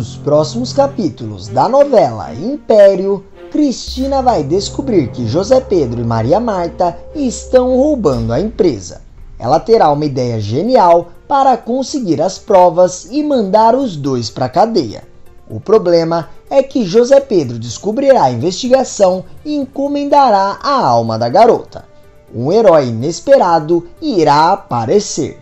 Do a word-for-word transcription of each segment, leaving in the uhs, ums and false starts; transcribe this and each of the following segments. Nos próximos capítulos da novela Império, Cristina vai descobrir que José Pedro e Maria Marta estão roubando a empresa. Ela terá uma ideia genial para conseguir as provas e mandar os dois para a cadeia. O problema é que José Pedro descobrirá a investigação e encomendará a alma da garota. Um herói inesperado irá aparecer.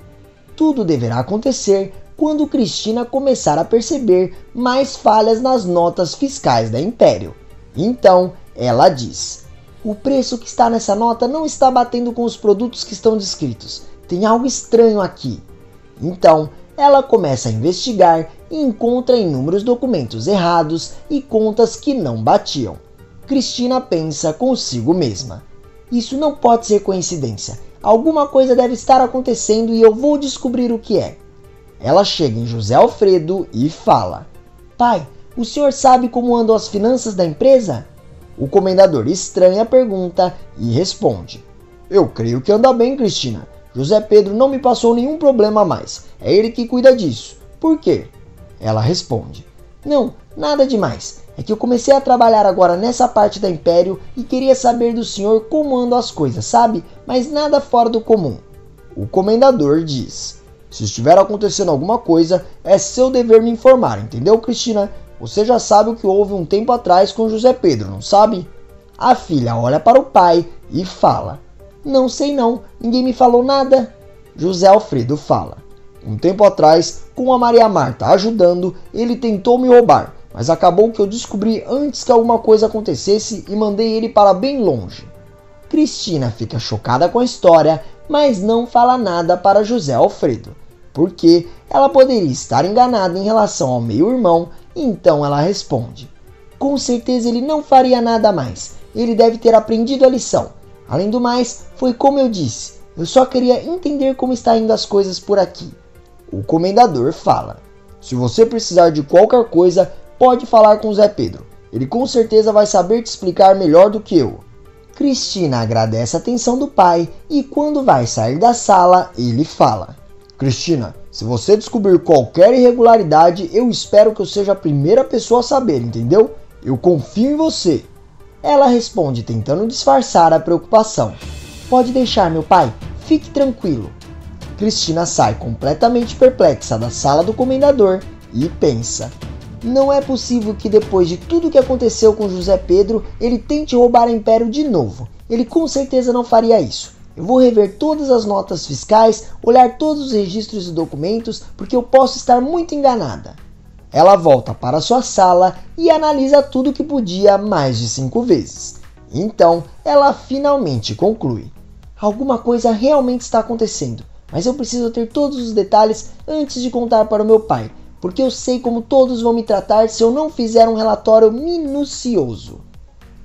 Tudo deverá acontecer quando Cristina começar a perceber mais falhas nas notas fiscais da Império. Então, ela diz: o preço que está nessa nota não está batendo com os produtos que estão descritos. Tem algo estranho aqui. Então, ela começa a investigar e encontra inúmeros documentos errados e contas que não batiam. Cristina pensa consigo mesma: isso não pode ser coincidência. Alguma coisa deve estar acontecendo e eu vou descobrir o que é. Ela chega em José Alfredo e fala: pai, o senhor sabe como andam as finanças da empresa? O comendador estranha a pergunta e responde: eu creio que anda bem, Cristina. José Pedro não me passou nenhum problema a mais. É ele que cuida disso. Por quê? Ela responde: não, nada demais. É que eu comecei a trabalhar agora nessa parte da Império e queria saber do senhor como andam as coisas, sabe? Mas nada fora do comum. O comendador diz: se estiver acontecendo alguma coisa, é seu dever me informar, entendeu, Cristina? Você já sabe o que houve um tempo atrás com José Pedro, não sabe? A filha olha para o pai e fala: não sei não, ninguém me falou nada. José Alfredo fala: um tempo atrás, com a Maria Marta ajudando, ele tentou me roubar, mas acabou que eu descobri antes que alguma coisa acontecesse e mandei ele para bem longe. Cristina fica chocada com a história, mas não fala nada para José Alfredo, porque ela poderia estar enganada em relação ao meio-irmão. Então ela responde: com certeza ele não faria nada mais, ele deve ter aprendido a lição. Além do mais, foi como eu disse, eu só queria entender como está indo as coisas por aqui. O comendador fala: se você precisar de qualquer coisa, pode falar com o Zé Pedro, ele com certeza vai saber te explicar melhor do que eu. Cristina agradece a atenção do pai e quando vai sair da sala, ele fala: Cristina, se você descobrir qualquer irregularidade, eu espero que eu seja a primeira pessoa a saber, entendeu? Eu confio em você. Ela responde tentando disfarçar a preocupação: pode deixar, meu pai, fique tranquilo. Cristina sai completamente perplexa da sala do comendador e pensa: não é possível que depois de tudo o que aconteceu com José Pedro, ele tente roubar a Império de novo. Ele com certeza não faria isso. Eu vou rever todas as notas fiscais, olhar todos os registros e documentos, porque eu posso estar muito enganada. Ela volta para sua sala e analisa tudo que podia mais de cinco vezes. Então, ela finalmente conclui: alguma coisa realmente está acontecendo, mas eu preciso ter todos os detalhes antes de contar para o meu pai, porque eu sei como todos vão me tratar se eu não fizer um relatório minucioso.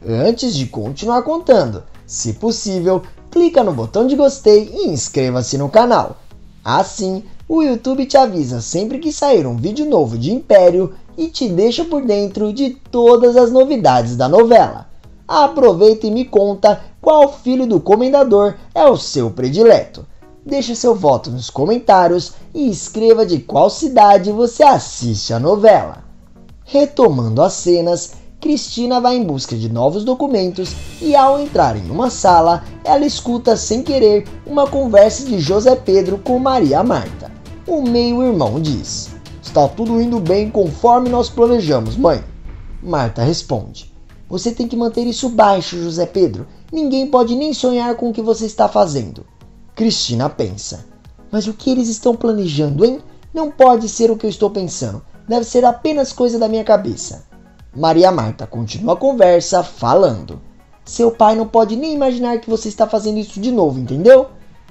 Antes de continuar contando, se possível, clica no botão de gostei e inscreva-se no canal. Assim, o YouTube te avisa sempre que sair um vídeo novo de Império e te deixa por dentro de todas as novidades da novela. Aproveita e me conta qual filho do comendador é o seu predileto. Deixa seu voto nos comentários e escreva de qual cidade você assiste a novela. Retomando as cenas, Cristina vai em busca de novos documentos e, ao entrar em uma sala, ela escuta sem querer uma conversa de José Pedro com Maria Marta. O meio-irmão diz: está tudo indo bem conforme nós planejamos, mãe. Marta responde: você tem que manter isso baixo, José Pedro. Ninguém pode nem sonhar com o que você está fazendo. Cristina pensa: mas o que eles estão planejando, hein? Não pode ser o que eu estou pensando. Deve ser apenas coisa da minha cabeça. Maria Marta continua a conversa falando: seu pai não pode nem imaginar que você está fazendo isso de novo, entendeu?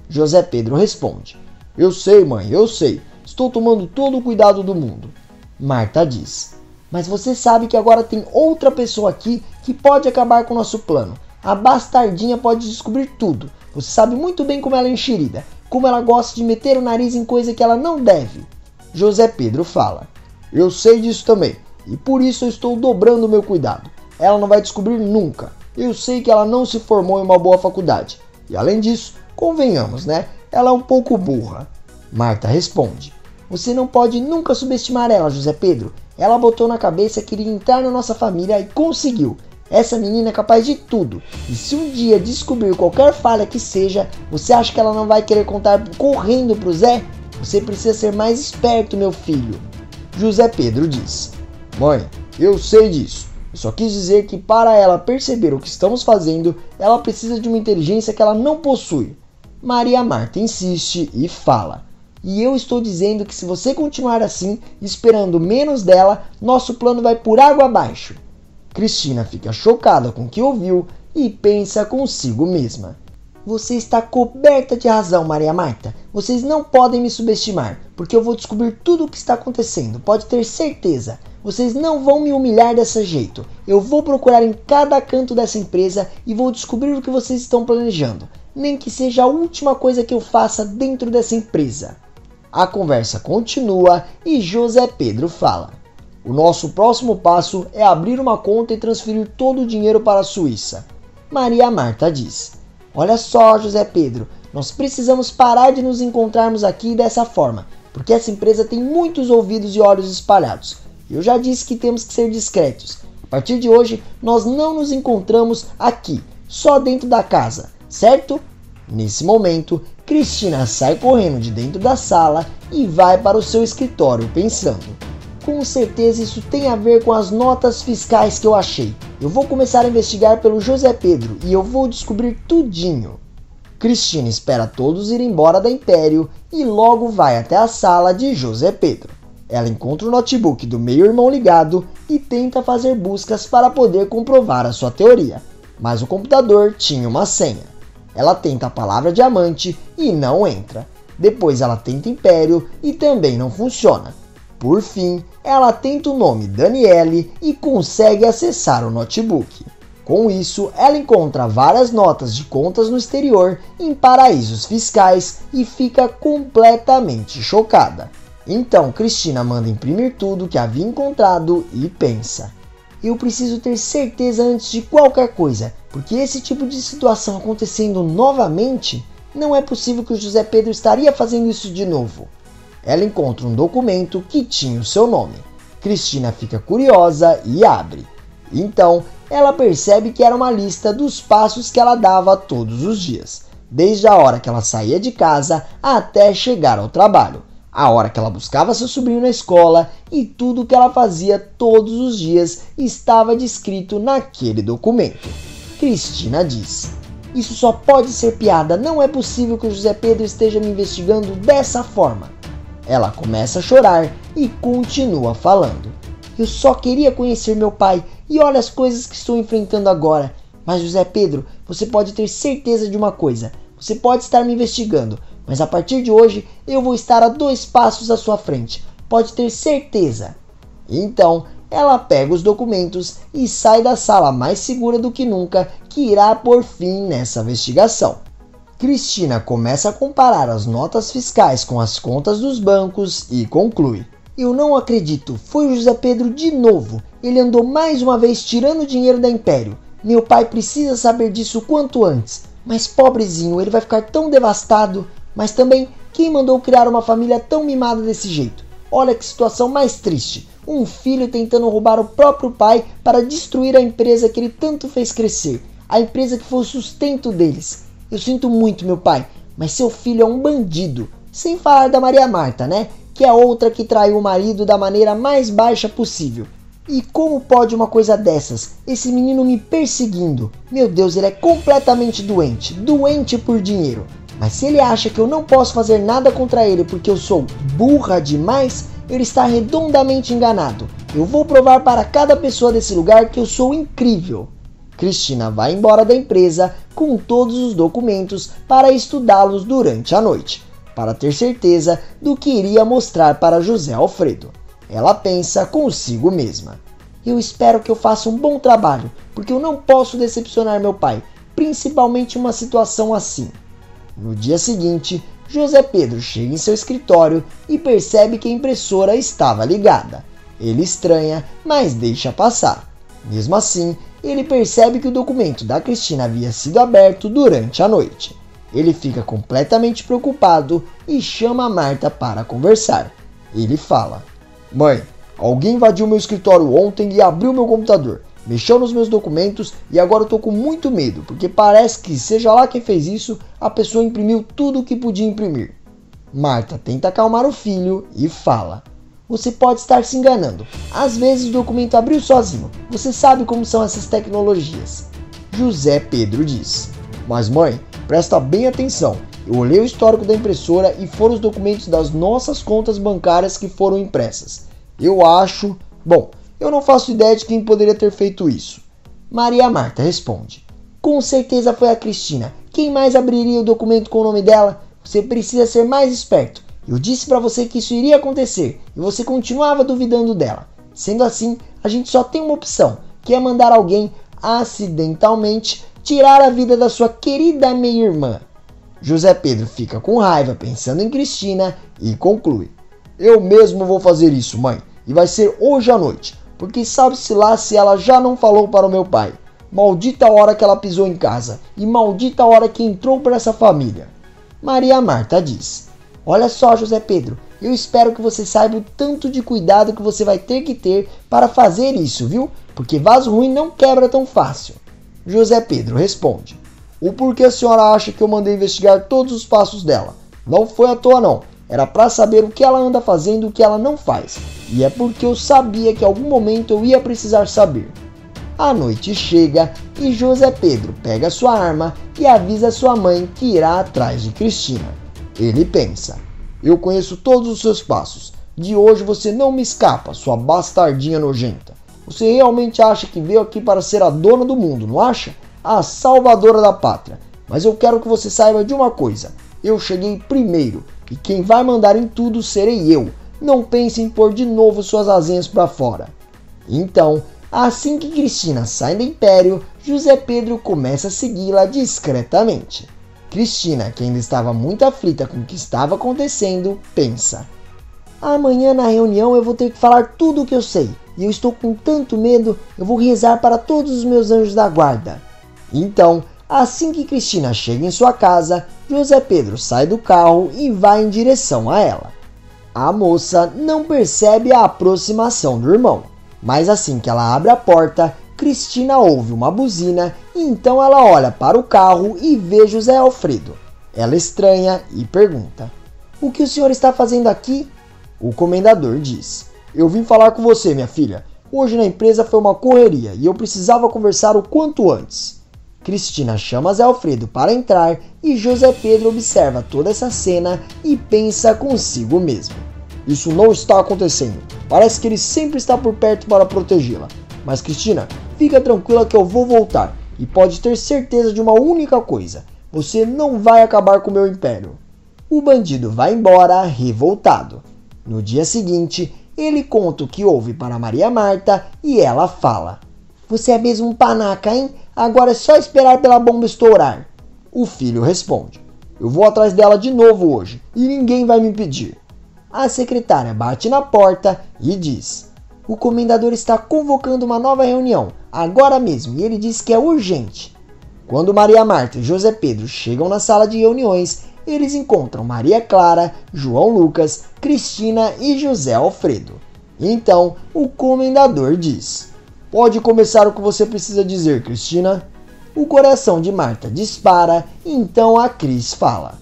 José Pedro responde: eu sei, mãe, eu sei. Estou tomando todo o cuidado do mundo. Marta diz: mas você sabe que agora tem outra pessoa aqui que pode acabar com o nosso plano. A bastardinha pode descobrir tudo. Você sabe muito bem como ela é enxerida, como ela gosta de meter o nariz em coisa que ela não deve. José Pedro fala: eu sei disso também. E por isso eu estou dobrando o meu cuidado. Ela não vai descobrir nunca. Eu sei que ela não se formou em uma boa faculdade. E além disso, convenhamos, né? Ela é um pouco burra. Marta responde: você não pode nunca subestimar ela, José Pedro. Ela botou na cabeça que iria entrar na nossa família e conseguiu. Essa menina é capaz de tudo. E se um dia descobrir qualquer falha que seja, você acha que ela não vai querer contar correndo pro Zé? Você precisa ser mais esperto, meu filho. José Pedro diz: Mãe, eu sei disso. Eu só quis dizer que para ela perceber o que estamos fazendo, ela precisa de uma inteligência que ela não possui. Maria Marta insiste e fala: E eu estou dizendo que se você continuar assim, esperando menos dela, nosso plano vai por água abaixo. Cristina fica chocada com o que ouviu e pensa consigo mesma: Você está coberta de razão, Maria Marta. Vocês não podem me subestimar, porque eu vou descobrir tudo o que está acontecendo, pode ter certeza. Vocês não vão me humilhar desse jeito. Eu vou procurar em cada canto dessa empresa e vou descobrir o que vocês estão planejando, nem que seja a última coisa que eu faça dentro dessa empresa. A conversa continua e José Pedro fala: O nosso próximo passo é abrir uma conta e transferir todo o dinheiro para a Suíça. Maria Marta diz: Olha só, José Pedro, nós precisamos parar de nos encontrarmos aqui dessa forma, porque essa empresa tem muitos ouvidos e olhos espalhados. Eu já disse que temos que ser discretos. A partir de hoje, nós não nos encontramos aqui, só dentro da casa, certo? Nesse momento, Cristina sai correndo de dentro da sala e vai para o seu escritório pensando: Com certeza isso tem a ver com as notas fiscais que eu achei. Eu vou começar a investigar pelo José Pedro e eu vou descobrir tudinho. Cristina espera todos ir embora da Império e logo vai até a sala de José Pedro. Ela encontra o notebook do meio-irmão ligado e tenta fazer buscas para poder comprovar a sua teoria, mas o computador tinha uma senha. Ela tenta a palavra diamante e não entra. Depois ela tenta Império e também não funciona. Por fim, ela tenta o nome Daniele e consegue acessar o notebook. Com isso, ela encontra várias notas de contas no exterior, em paraísos fiscais, e fica completamente chocada. Então, Cristina manda imprimir tudo que havia encontrado e pensa: Eu preciso ter certeza antes de qualquer coisa, porque esse tipo de situação acontecendo novamente, não é possível que o José Pedro estaria fazendo isso de novo. Ela encontra um documento que tinha o seu nome. Cristina fica curiosa e abre. Então, ela percebe que era uma lista dos passos que ela dava todos os dias, desde a hora que ela saía de casa até chegar ao trabalho, a hora que ela buscava seu sobrinho na escola, e tudo que ela fazia todos os dias estava descrito naquele documento. Cristina diz: Isso só pode ser piada, não é possível que o José Pedro esteja me investigando dessa forma. Ela começa a chorar e continua falando: Eu só queria conhecer meu pai e olha as coisas que estou enfrentando agora. Mas José Pedro, você pode ter certeza de uma coisa: você pode estar me investigando, mas a partir de hoje eu vou estar a dois passos à sua frente, pode ter certeza. Então ela pega os documentos e sai da sala mais segura do que nunca, que irá pôr fim nessa investigação. Cristina começa a comparar as notas fiscais com as contas dos bancos e conclui: Eu não acredito, foi o José Pedro de novo. Ele andou mais uma vez tirando dinheiro da Império. Meu pai precisa saber disso o quanto antes. Mas pobrezinho, ele vai ficar tão devastado. Mas também, quem mandou criar uma família tão mimada desse jeito? Olha que situação mais triste. Um filho tentando roubar o próprio pai para destruir a empresa que ele tanto fez crescer. A empresa que foi o sustento deles. Eu sinto muito, meu pai, mas seu filho é um bandido. Sem falar da Maria Marta, né? Que é outra que traiu o marido da maneira mais baixa possível. E como pode uma coisa dessas? Esse menino me perseguindo. Meu Deus, ele é completamente doente. Doente por dinheiro. Mas se ele acha que eu não posso fazer nada contra ele porque eu sou burra demais, ele está redondamente enganado. Eu vou provar para cada pessoa desse lugar que eu sou incrível. Cristina vai embora da empresa com todos os documentos para estudá-los durante a noite, para ter certeza do que iria mostrar para José Alfredo. Ela pensa consigo mesma: Eu espero que eu faça um bom trabalho, porque eu não posso decepcionar meu pai, principalmente em uma situação assim. No dia seguinte, José Pedro chega em seu escritório e percebe que a impressora estava ligada. Ele estranha, mas deixa passar. Mesmo assim, ele percebe que o documento da Cristina havia sido aberto durante a noite. Ele fica completamente preocupado e chama a Marta para conversar. Ele fala: Mãe, Alguém invadiu meu escritório ontem e abriu meu computador, mexeu nos meus documentos e agora eu tô com muito medo, porque parece que, seja lá quem fez isso, a pessoa imprimiu tudo o que podia imprimir. Marta tenta acalmar o filho e fala: você pode estar se enganando, às vezes o documento abriu sozinho, você sabe como são essas tecnologias. José Pedro diz: mas mãe, presta bem atenção, eu olhei o histórico da impressora e foram os documentos das nossas contas bancárias que foram impressas. Eu acho... Bom, eu não faço ideia de quem poderia ter feito isso. Maria Marta responde: com certeza foi a Cristina, quem mais abriria o documento com o nome dela? Você precisa ser mais esperto. Eu disse para você que isso iria acontecer e você continuava duvidando dela. Sendo assim, a gente só tem uma opção, que é mandar alguém, acidentalmente, tirar a vida da sua querida meia-irmã. José Pedro fica com raiva pensando em Cristina e conclui: eu mesmo vou fazer isso, mãe, e vai ser hoje à noite, porque sabe-se lá se ela já não falou para o meu pai. Maldita hora que ela pisou em casa e maldita hora que entrou para essa família. Maria Marta diz: olha só, José Pedro, eu espero que você saiba o tanto de cuidado que você vai ter que ter para fazer isso, viu? Porque vaso ruim não quebra tão fácil. José Pedro responde: o porquê a senhora acha que eu mandei investigar todos os passos dela? Não foi à toa não, era para saber o que ela anda fazendo e o que ela não faz, e é porque eu sabia que em algum momento eu ia precisar saber. A noite chega e José Pedro pega sua arma e avisa sua mãe que irá atrás de Cristina. Ele pensa: eu conheço todos os seus passos, de hoje você não me escapa, sua bastardinha nojenta. Você realmente acha que veio aqui para ser a dona do mundo, não acha? A salvadora da pátria. Mas eu quero que você saiba de uma coisa, eu cheguei primeiro e quem vai mandar em tudo serei eu. Não pense em pôr de novo suas asinhas para fora. Então, assim que Cristina sai do império, José Pedro começa a segui-la discretamente. Cristina, que ainda estava muito aflita com o que estava acontecendo, pensa: amanhã na reunião eu vou ter que falar tudo o que eu sei, e eu estou com tanto medo, eu vou rezar para todos os meus anjos da guarda. Então, assim que Cristina chega em sua casa, José Pedro sai do carro e vai em direção a ela. A moça não percebe a aproximação do irmão, mas assim que ela abre a porta, Cristina ouve uma buzina e então ela olha para o carro e vê José Alfredo. Ela estranha e pergunta: o que o senhor está fazendo aqui? O comendador diz: eu vim falar com você, minha filha. Hoje na empresa foi uma correria e eu precisava conversar o quanto antes. Cristina chama Zé Alfredo para entrar e José Pedro observa toda essa cena e pensa consigo mesmo: isso não está acontecendo. Parece que ele sempre está por perto para protegê-la. Mas Cristina, fica tranquila que eu vou voltar e pode ter certeza de uma única coisa: você não vai acabar com o meu império. O bandido vai embora revoltado. No dia seguinte, ele conta o que houve para Maria Marta e ela fala: você é mesmo um panaca, hein? Agora é só esperar pela bomba estourar. O filho responde: eu vou atrás dela de novo hoje e ninguém vai me impedir. A secretária bate na porta e diz: o comendador está convocando uma nova reunião, agora mesmo, e ele diz que é urgente. Quando Maria Marta e José Pedro chegam na sala de reuniões, eles encontram Maria Clara, João Lucas, Cristina e José Alfredo. Então, o comendador diz: pode começar o que você precisa dizer, Cristina. O coração de Marta dispara, então a Cris fala: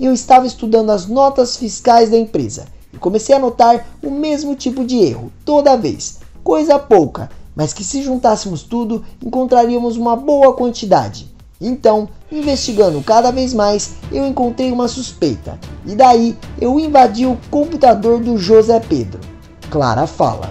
eu estava estudando as notas fiscais da empresa e comecei a notar o mesmo tipo de erro, toda vez, coisa pouca, mas que se juntássemos tudo, encontraríamos uma boa quantidade. Então, investigando cada vez mais, eu encontrei uma suspeita, e daí eu invadi o computador do José Pedro. Clara fala: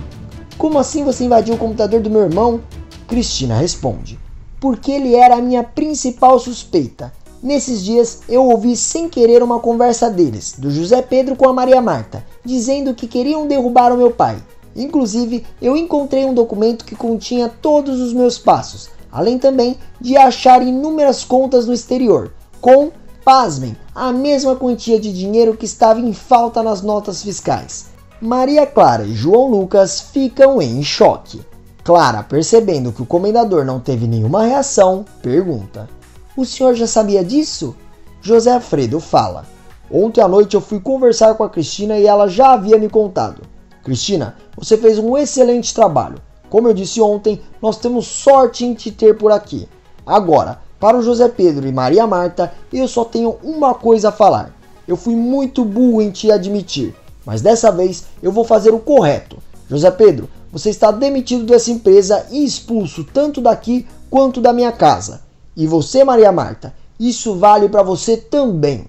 como assim você invadiu o computador do meu irmão? Cristina responde: porque ele era a minha principal suspeita. Nesses dias eu ouvi sem querer uma conversa deles, do José Pedro com a Maria Marta, dizendo que queriam derrubar o meu pai. Inclusive, eu encontrei um documento que continha todos os meus passos, além também de achar inúmeras contas no exterior, com, pasmem, a mesma quantia de dinheiro que estava em falta nas notas fiscais. Maria Clara e João Lucas ficam em choque. Clara, percebendo que o comendador não teve nenhuma reação, pergunta: o senhor já sabia disso? José Alfredo fala: ontem à noite eu fui conversar com a Cristina e ela já havia me contado. Cristina, você fez um excelente trabalho. Como eu disse ontem, nós temos sorte em te ter por aqui. Agora, para o José Pedro e Maria Marta, eu só tenho uma coisa a falar. Eu fui muito burro em te admitir, mas dessa vez eu vou fazer o correto. José Pedro, você está demitido dessa empresa e expulso tanto daqui quanto da minha casa. E você, Maria Marta, isso vale para você também.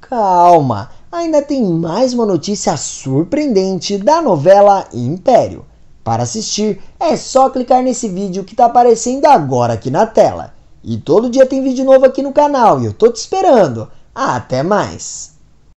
Calma, ainda tem mais uma notícia surpreendente da novela Império. Para assistir, é só clicar nesse vídeo que está aparecendo agora aqui na tela. E todo dia tem vídeo novo aqui no canal e eu tô te esperando. Até mais!